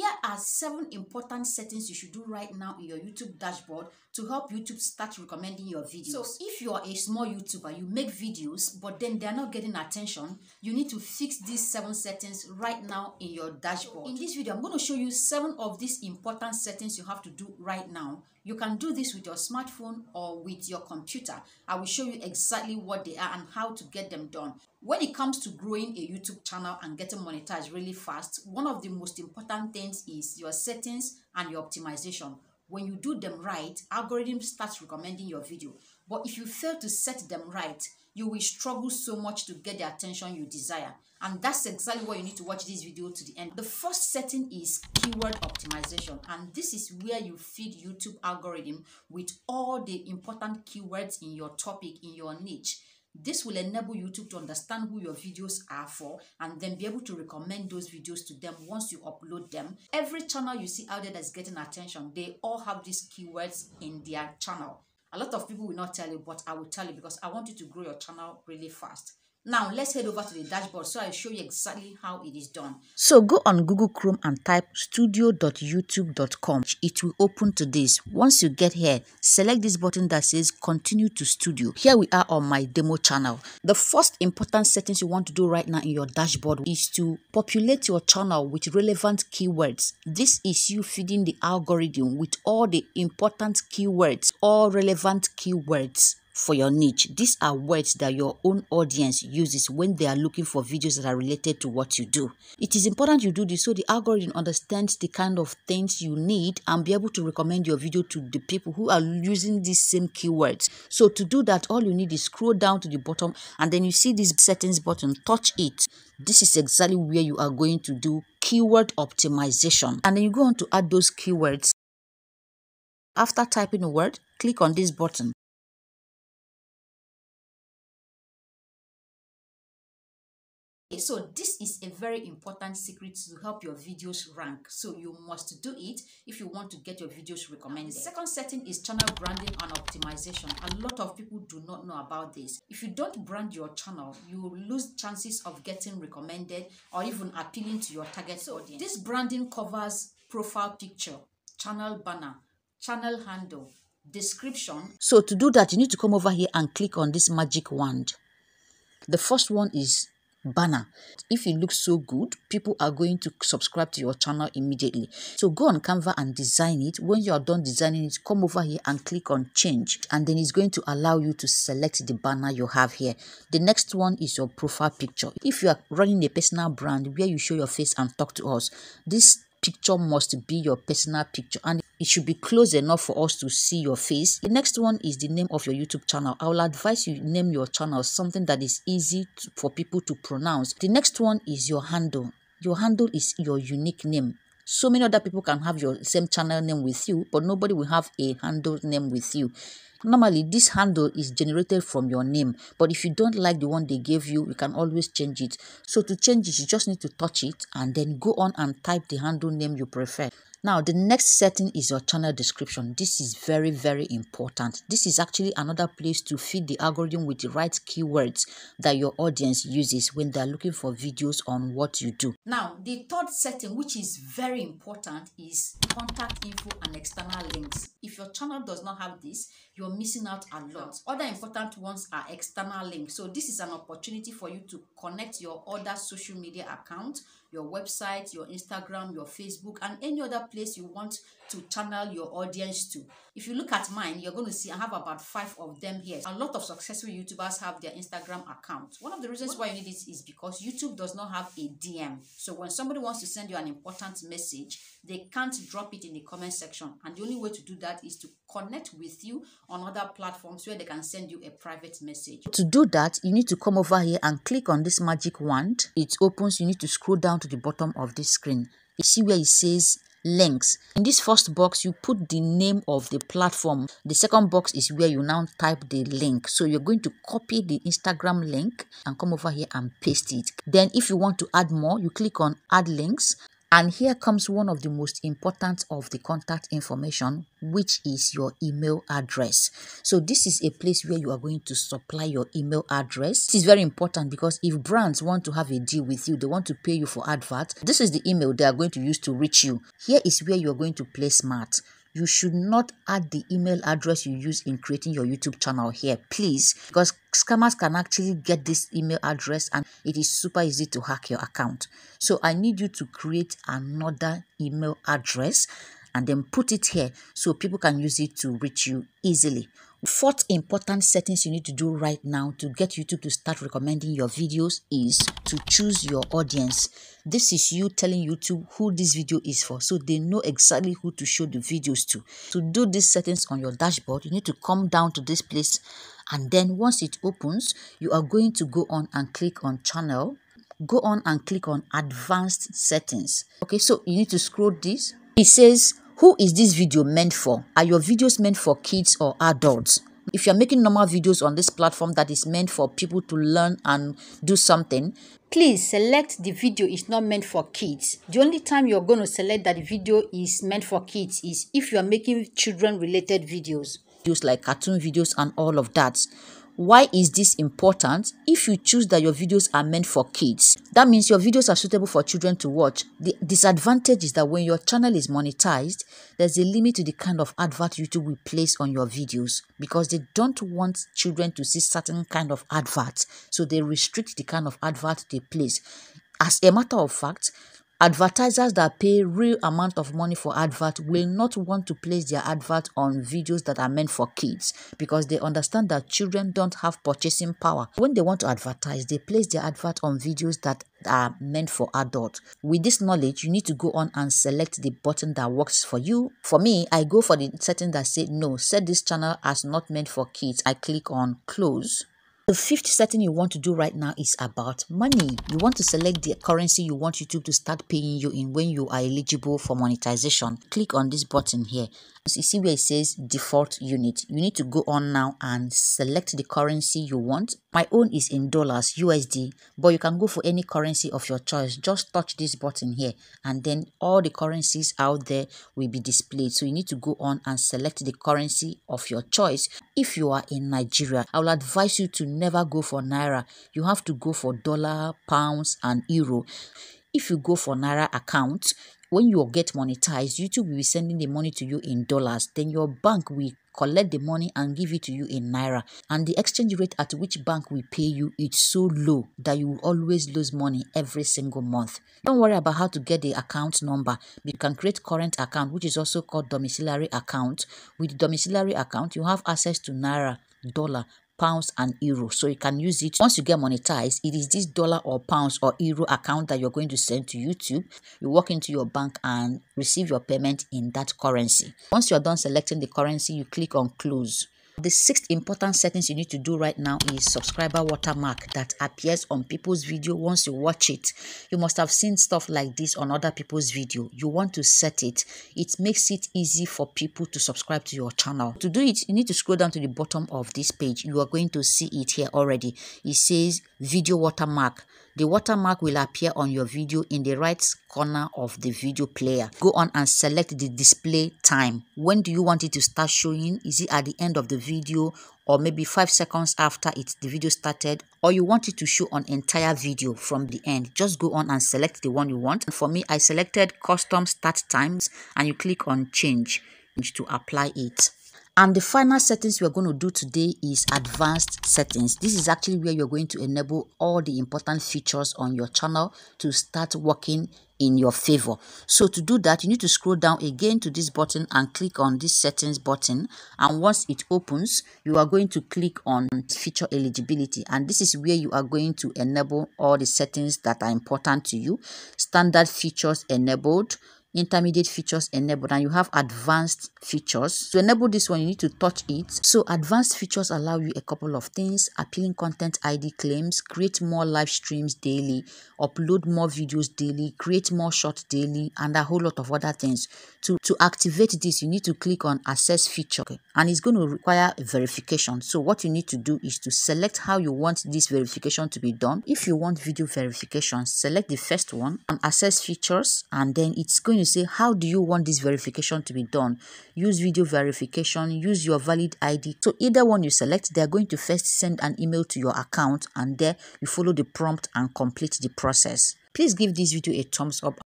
Here are 7 important settings you should do right now in your YouTube dashboard to help YouTube start recommending your videos. So if you are a small YouTuber, you make videos, but then they're not getting attention, you need to fix these 7 settings right now in your dashboard. So in this video, I'm going to show you 7 of these important settings you have to do right now. You can do this with your smartphone or with your computer. I will show you exactly what they are and how to get them done. When it comes to growing a YouTube channel and getting monetized really fast, one of the most important things is your settings and your optimization. When you do them right, algorithm starts recommending your video. But if you fail to set them right, you will struggle so much to get the attention you desire. And that's exactly why you need to watch this video to the end. The first setting is keyword optimization. And this is where you feed YouTube algorithm with all the important keywords in your topic, in your niche. This will enable YouTube to understand who your videos are for and then be able to recommend those videos to them once you upload them. Every channel you see out there that's getting attention, they all have these keywords in their channel. A lot of people will not tell you, but I will tell you because I want you to grow your channel really fast. Now, let's head over to the dashboard so I'll show you exactly how it is done. So go on Google Chrome and type studio.youtube.com. It will open to this. Once you get here, select this button that says continue to studio. Here we are on my demo channel. The first important settings you want to do right now in your dashboard is to populate your channel with relevant keywords. This is you feeding the algorithm with all the important keywords, all relevant keywords for your niche. These are words that your own audience uses when they are looking for videos that are related to what you do. It is important you do this so the algorithm understands the kind of things you need and be able to recommend your video to the people who are using these same keywords. So to do that, all you need is scroll down to the bottom and then you see this settings button, touch it. This is exactly where you are going to do keyword optimization. And then you go on to add those keywords. After typing a word, click on this button. So this is a very important secret to help your videos rank. So you must do it if you want to get your videos recommended. The second setting is channel branding and optimization. A lot of people do not know about this. If you don't brand your channel, you will lose chances of getting recommended or even appealing to your target audience. This branding covers profile picture, channel banner, channel handle, description. So to do that, you need to come over here and click on this magic wand. The first one is banner. If it looks so good, people are going to subscribe to your channel immediately. So go on Canva and design it. When you are done designing it, come over here and click on change, and then it's going to allow you to select the banner you have here. The next one is your profile picture. If you are running a personal brand where you show your face and talk to us, this picture must be your personal picture and it should be close enough for us to see your face. The next one is the name of your YouTube channel. I will advise you name your channel something that is easy for people to pronounce. The next one is your handle. Your handle is your unique name. So many other people can have your same channel name with you, but nobody will have a handle name with you. Normally, this handle is generated from your name, but if you don't like the one they gave you, you can always change it. So to change it, you just need to touch it and then go on and type the handle name you prefer. Now, the next setting is your channel description. This is very, very important. This is actually another place to feed the algorithm with the right keywords that your audience uses when they're looking for videos on what you do. Now, the third setting, which is very important, is contact info and external links. If your channel does not have this, you're missing out a lot. Other important ones are external links. So this is an opportunity for you to connect your other social media accounts, your website, your Instagram, your Facebook, and any other place you want to channel your audience to. If you look at mine, you're going to see I have about 5 of them here. A lot of successful YouTubers have their Instagram account. One of the reasons why you need it is because YouTube does not have a DM. So when somebody wants to send you an important message, they can't drop it in the comment section. And the only way to do that is to connect with you on other platforms where they can send you a private message. To do that, you need to come over here and click on this magic wand. It opens. You need to scroll down to the bottom of this screen. You see where it says links. In this first box, you put the name of the platform. The second box is where you now type the link. So you're going to copy the Instagram link and come over here and paste it. Then if you want to add more, you click on add links. And here comes one of the most important of the contact information, which is your email address. So this is a place where you are going to supply your email address. This is very important because if brands want to have a deal with you, they want to pay you for advert, this is the email they are going to use to reach you. Here is where you are going to play smart. You should not add the email address you use in creating your YouTube channel here, please, because scammers can actually get this email address and it is super easy to hack your account. So I need you to create another email address and then put it here so people can use it to reach you easily. Fourth important settings you need to do right now to get YouTube to start recommending your videos is to choose your audience. This is you telling YouTube who this video is for, so they know exactly who to show the videos to. To do these settings on your dashboard, you need to come down to this place, and then once it opens, you are going to go on and click on channel. Go on and click on advanced settings. Okay, so you need to scroll this. It says, who is this video meant for? Are your videos meant for kids or adults? If you're making normal videos on this platform that is meant for people to learn and do something, please select the video is not meant for kids. The only time you're going to select that the video is meant for kids is if you're making children-related videos. Videos like cartoon videos and all of that. Why is this important? If you choose that your videos are meant for kids, that means your videos are suitable for children to watch. The disadvantage is that when your channel is monetized, there's a limit to the kind of advert YouTube will place on your videos because they don't want children to see certain kind of adverts. So they restrict the kind of advert they place. As a matter of fact, advertisers that pay real amount of money for advert will not want to place their advert on videos that are meant for kids because they understand that children don't have purchasing power. When they want to advertise, they place their advert on videos that are meant for adults. With this knowledge, you need to go on and select the button that works for you. For me, I go for the setting that says no, set this channel as not meant for kids. I click on close. The fifth setting you want to do right now is about money. You want to select the currency you want YouTube to start paying you in when you are eligible for monetization. Click on this button here. You see where it says default unit. You need to go on now and select the currency you want. My own is in dollars, USD, but you can go for any currency of your choice. Just touch this button here and then all the currencies out there will be displayed. So you need to go on and select the currency of your choice. If you are in Nigeria, I will advise you to never go for naira. You have to go for dollar, pounds, and euro. If you go for naira account, when you get monetized, YouTube will be sending the money to you in dollars. Then your bank will collect the money and give it to you in naira. And the exchange rate at which bank will pay you is so low that you will always lose money every single month. Don't worry about how to get the account number. You can create current account, which is also called domiciliary account. With the domiciliary account, you have access to naira, dollar, pounds and euro, so you can use it. Once you get monetized, it is this dollar or pounds or euro account that you're going to send to YouTube. You walk into your bank and receive your payment in that currency. Once you're done selecting the currency, you click on close. The sixth important settings you need to do right now is subscriber watermark that appears on people's video once you watch it. You must have seen stuff like this on other people's video. You want to set it. It makes it easy for people to subscribe to your channel. To do it, you need to scroll down to the bottom of this page. You are going to see it here already. It says video watermark. The watermark will appear on your video in the right corner of the video player. Go on and select the display time. When do you want it to start showing? Is it at the end of the video, or maybe 5 seconds after the video started, or you want it to show an entire video from the end? Just go on and select the one you want. And for me, I selected custom start times, and you click on change to apply it. And the final settings we're going to do today is advanced settings. This is actually where you're going to enable all the important features on your channel to start working in your favor. So to do that, you need to scroll down again to this button and click on this settings button. And once it opens, you are going to click on feature eligibility. And this is where you are going to enable all the settings that are important to you. Standard features enabled. intermediate features enabled, and you have advanced features. To enable this one, you need to touch it. So advanced features allow you a couple of things: appealing content ID claims, create more live streams daily, upload more videos daily, create more shorts daily, and a whole lot of other things. To activate this, you need to click on access feature, and it's going to require verification. So what you need to do is to select how you want this verification to be done. If you want video verification, select the first one and access features, and then it's going to say, how do you want this verification to be done? Use video verification, use your valid ID. So either one you select, they're going to first send an email to your account, and there you follow the prompt and complete the process. Please give this video a thumbs up.